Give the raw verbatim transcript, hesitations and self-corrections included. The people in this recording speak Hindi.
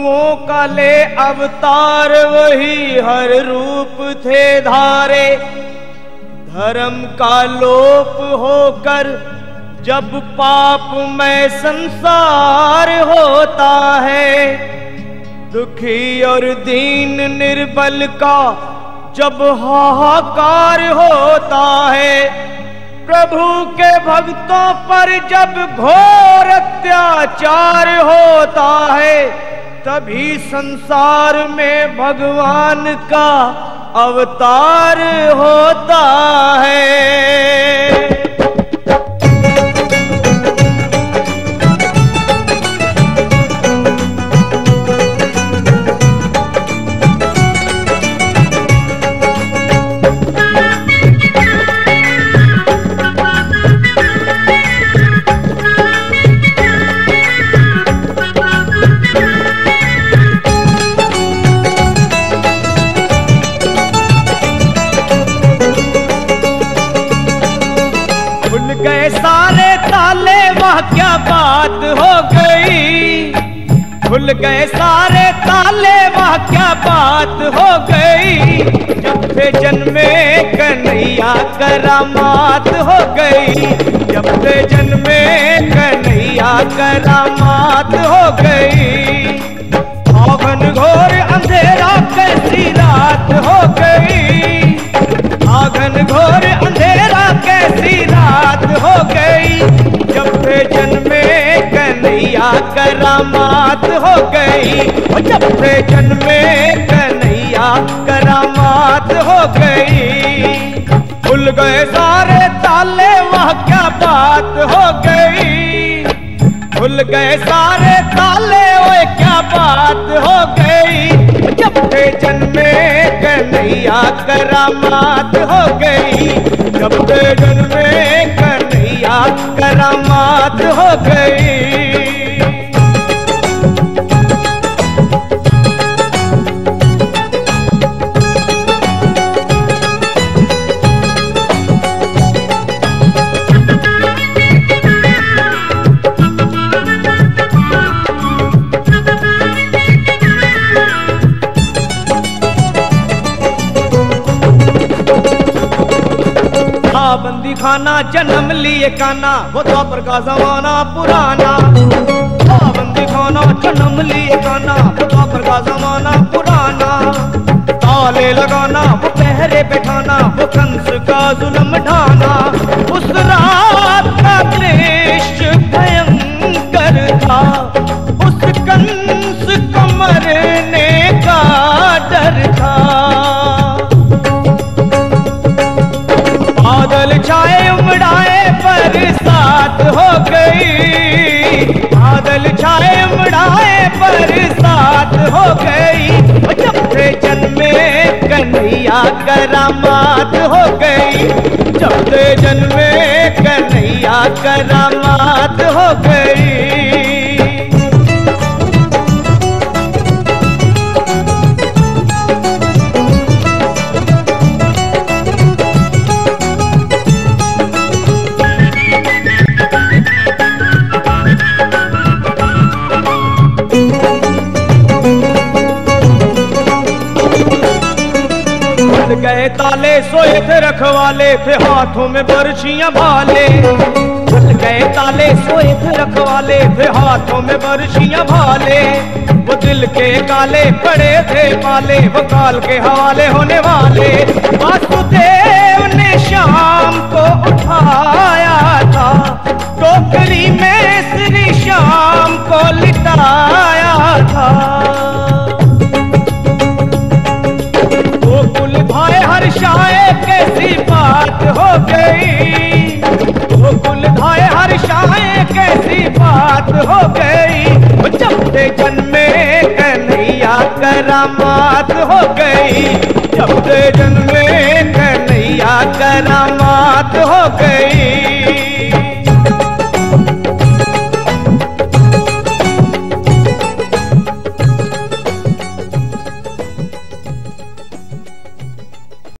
वो काले अवतार वही हर रूप थे धारे, धर्म का लोप होकर जब पाप में संसार होता है, दुखी और दीन निर्बल का जब हाहाकार होता है, प्रभु के भक्तों पर जब घोर अत्याचार होता है, तभी संसार में भगवान का अवतार होता है। क्या बात हो गई, भूल गए सारे ताले, वाह क्या बात हो गई। जब से जन्मे कन्हैया करामात हो गई, जब से जन्मे कन्हैया करामात हो गई। आंगन घोर अंधेरा कैसी रात हो गई, आंगन घोर अंधेरा कैसी रात हो गई। जब से जन्मे कन्हैया करामात हो गई, जब से जन्मे कन्हैया करामात हो गई। भूल गए सारे ताले, वह क्या बात हो गई। भूल गए सारे ताले, वह क्या बात हो गई। जब से जन्मे कन्हैया करामात हो गई, जब से जन्मे कन्हैया करामात हो गई। बंदी खाना जन्म लिए काना, वो द्वापर का जमाना पुराना। बंदी खाना जन्म लिए काना, वो द्वापर का जमाना पुराना। ताले लगाना, वो पहरे बैठाना, वो कंस का जुलम ढाना। उस रात का क्लेश भयंकर था, उस कंस को मरने का डर था। बादल छाए उमड़ाए बरसात हो गई, बादल छाए उमड़ाए बरसात हो गई। जब से जन्मे कन्हैया करामात हो गई, जब से जन्मे कन्हैया करामात हो गई। गए ताले सोए थे रखवाले, थे हाथों में बरछियां भाले। भूल गए ताले सोए थे रखवाले, थे हाथों में बरछियां भाले। वो दिल के काले पड़े थे पाले, वो काल के हवाले होने वाले। वासुदेव ने शाम को उठाया था, टोकरी में श्री शाम को लिटाया था। शाये कैसी बात हो गई, गोकुल धाये हर शाये कैसी बात हो गई। जब से जन्मे कन्हैया करामात हो गई, जब से जन्मे कन्हैया करामात हो गई।